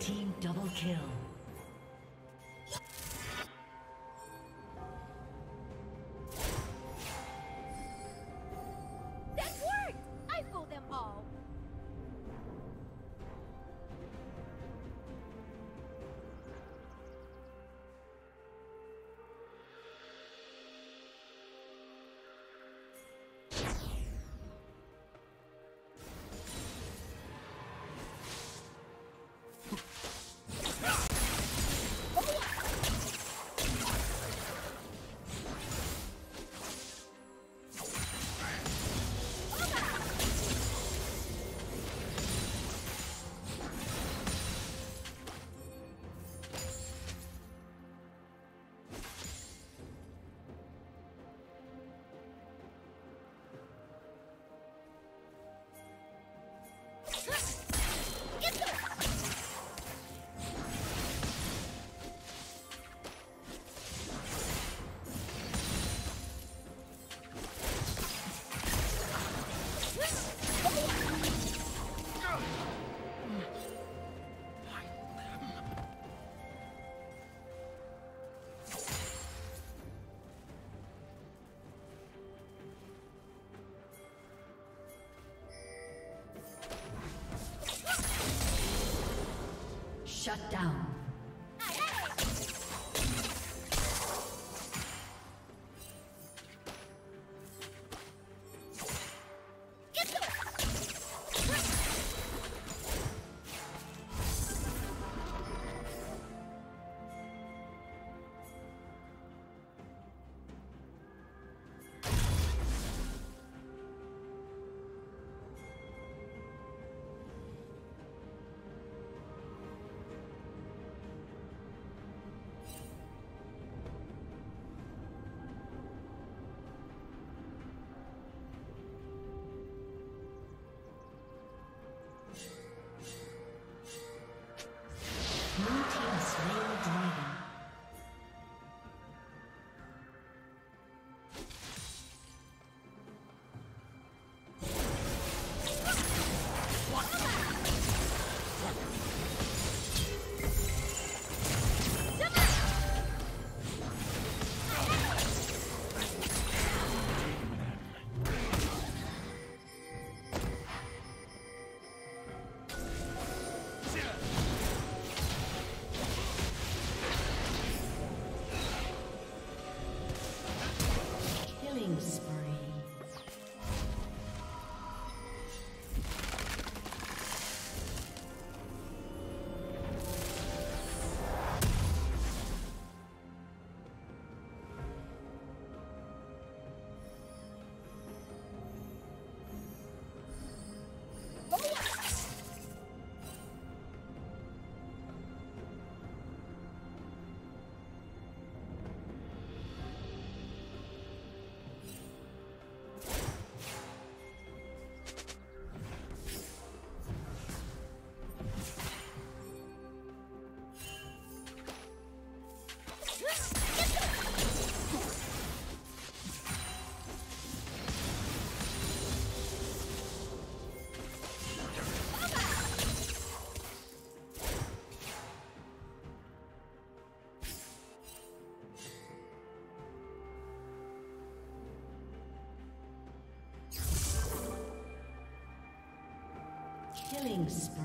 Team double kill. That worked! I fooled them all. Shut down. Killing spree.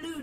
Blue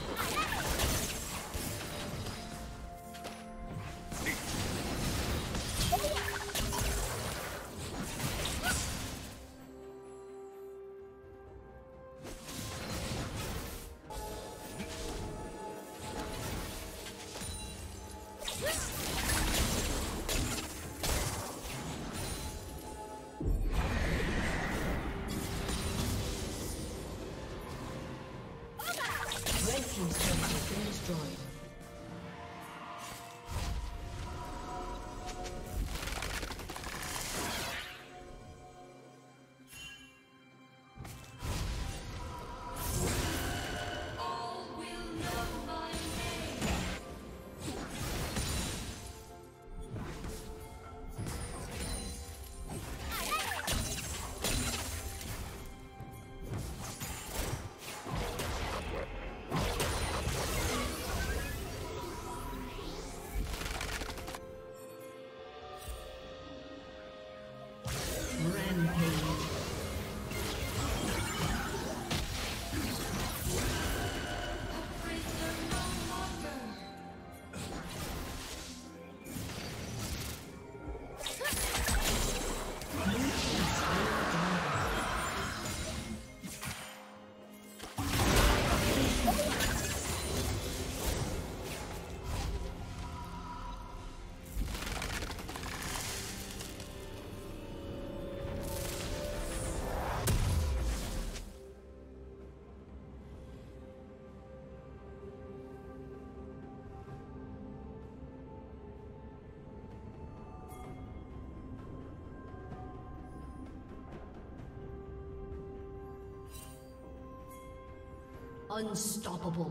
Unstoppable.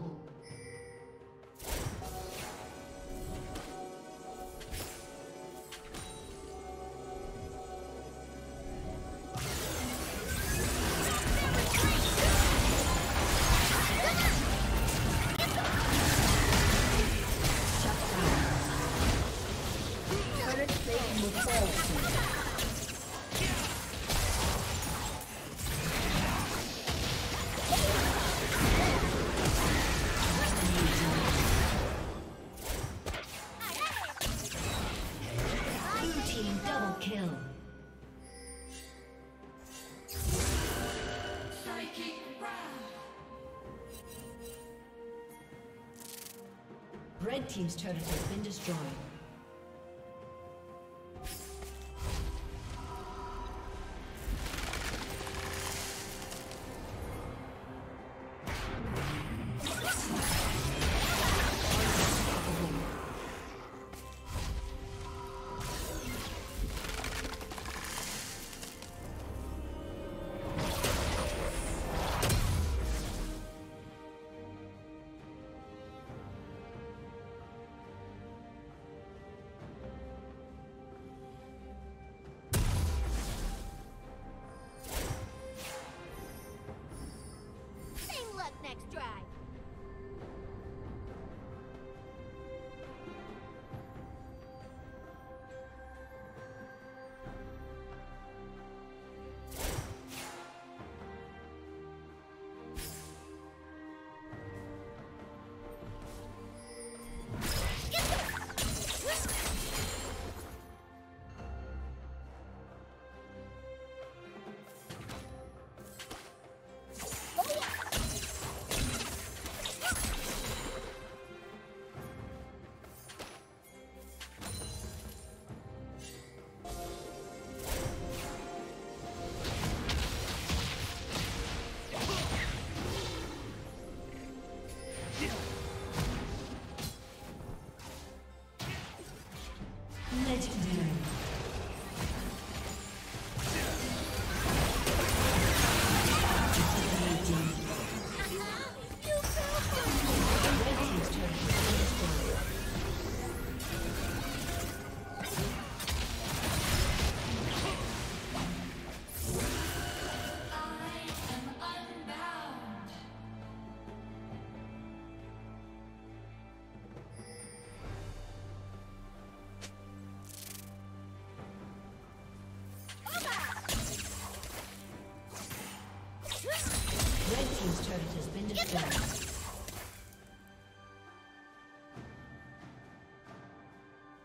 Red team's turret has been destroyed. Red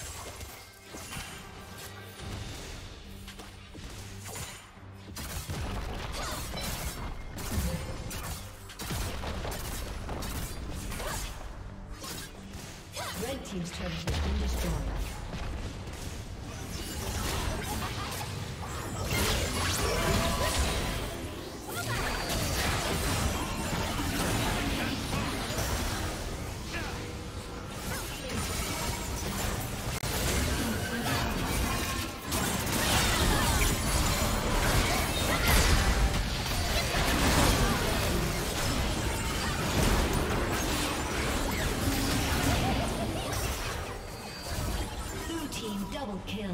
Kill.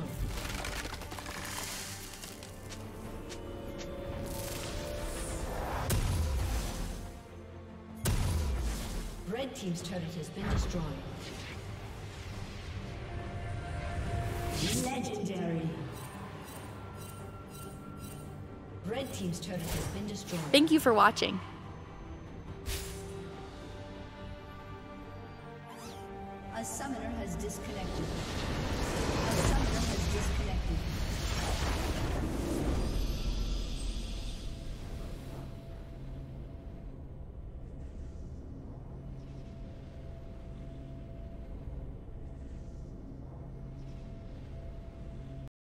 Red team's turret has been destroyed. Legendary. Red team's turret has been destroyed. Thank you for watching.